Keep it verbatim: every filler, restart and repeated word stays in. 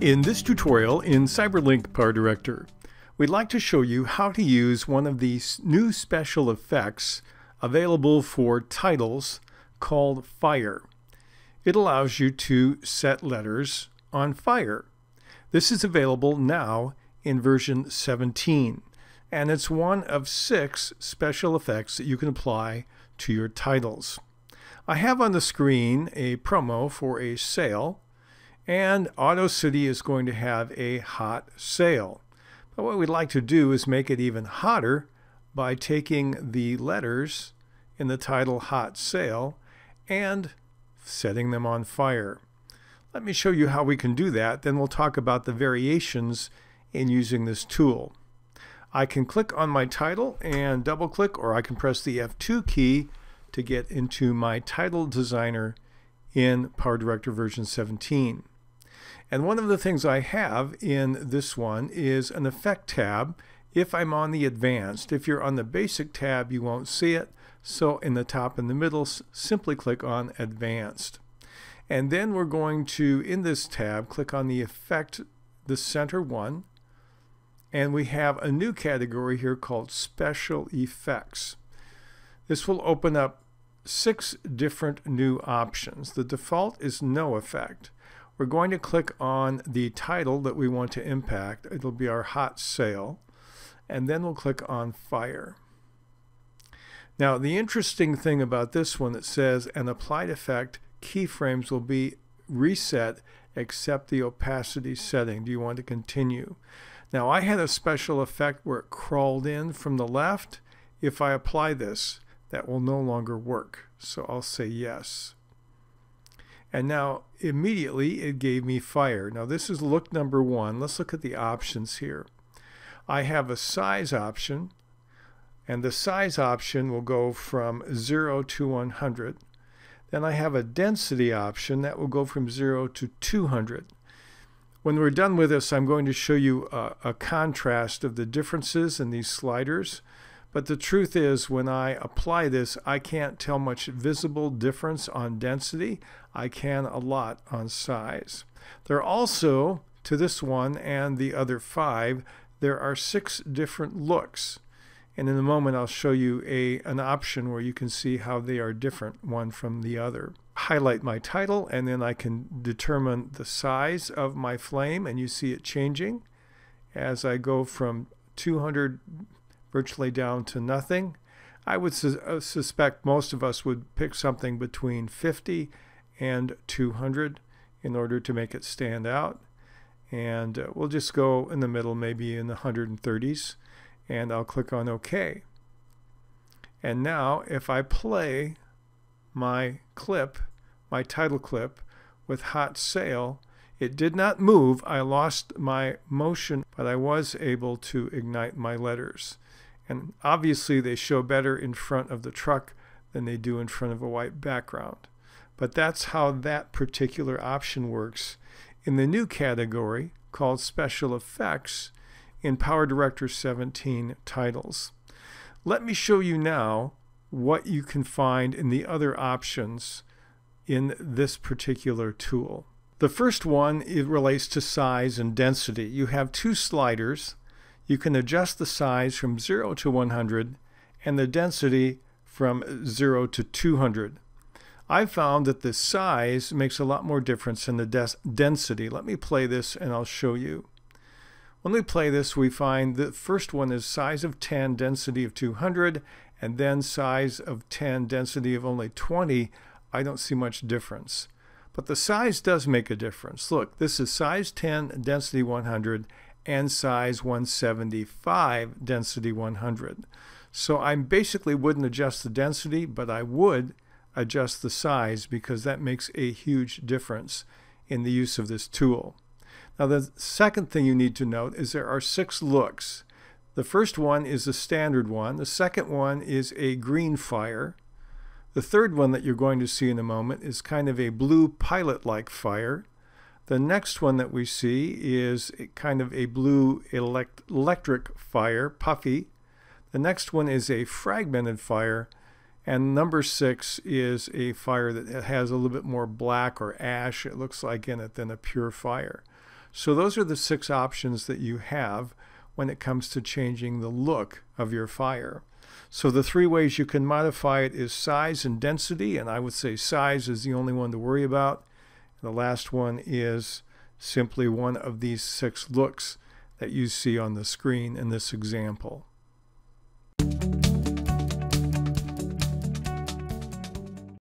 In this tutorial in CyberLink PowerDirector, we'd like to show you how to use one of these new special effects available for titles called Fire. It allows you to set letters on fire. This is available now in version seventeen, and it's one of six special effects that you can apply to your titles. I have on the screen a promo for a sale, and Auto City is going to have a hot sale. But what we'd like to do is make it even hotter by taking the letters in the title Hot Sale and setting them on fire. Let me show you how we can do that, then we'll talk about the variations in using this tool. I can click on my title and double click, or I can press the F two key to get into my title designer in PowerDirector version seventeen. And one of the things I have in this one is an effect tab if I'm on the advanced. If you're on the basic tab, you won't see it. So in the top and the middle, simply click on advanced. And then we're going to, in this tab, click on the effect, the center one. And we have a new category here called special effects. This will open up six different new options. The default is no effect. We're going to click on the title that we want to impact. It'll be our hot sale, and then we'll click on fire. Now the interesting thing about this one, it says an applied effect keyframes will be reset except the opacity setting. Do you want to continue? Now I had a special effect where it crawled in from the left. If I apply this, that will no longer work. So I'll say yes. And now immediately it gave me fire. Now this is look number one. Let's look at the options here. I have a size option, and the size option will go from zero to one hundred. Then I have a density option that will go from zero to two hundred. When we're done with this, I'm going to show you a, a contrast of the differences in these sliders. But the truth is, when I apply this, I can't tell much visible difference on density. I can a lot on size. There are also, to this one and the other five, there are six different looks. And in a moment, I'll show you a, an option where you can see how they are different one from the other. Highlight my title, and then I can determine the size of my flame, and you see it changing as I go from two hundred virtually down to nothing. I would su uh, suspect most of us would pick something between fifty and two hundred in order to make it stand out. And uh, we'll just go in the middle, maybe in the one hundred thirties, and I'll click on OK. And now if I play my clip, my title clip with Hot Sale, it did not move. I lost my motion, but I was able to ignite my letters. And obviously they show better in front of the truck than they do in front of a white background. But that's how that particular option works. In the new category called Special Effects in PowerDirector seventeen Titles. Let me show you now what you can find in the other options in this particular tool. The first one, it relates to size and density. You have two sliders. You can adjust the size from zero to one hundred and the density from zero to two hundred. I found that the size makes a lot more difference than the density. Let me play this and I'll show you. When we play this, we find the first one is size of ten, density of two hundred, and then size of ten, density of only twenty. I don't see much difference. But the size does make a difference. Look, this is size ten, density one hundred, and size one seventy-five, density one hundred. So I basically wouldn't adjust the density, but I would adjust the size because that makes a huge difference in the use of this tool. Now the second thing you need to note is there are six looks. The first one is the standard one. The second one is a green fire. The third one that you're going to see in a moment is kind of a blue pilot-like fire. The next one that we see is kind of a blue elect electric fire, puffy. The next one is a fragmented fire. And number six is a fire that has a little bit more black or ash, it looks like, in it than a pure fire. So those are the six options that you have when it comes to changing the look of your fire. So the three ways you can modify it is size and density, and I would say size is the only one to worry about. The last one is simply one of these six looks that you see on the screen in this example.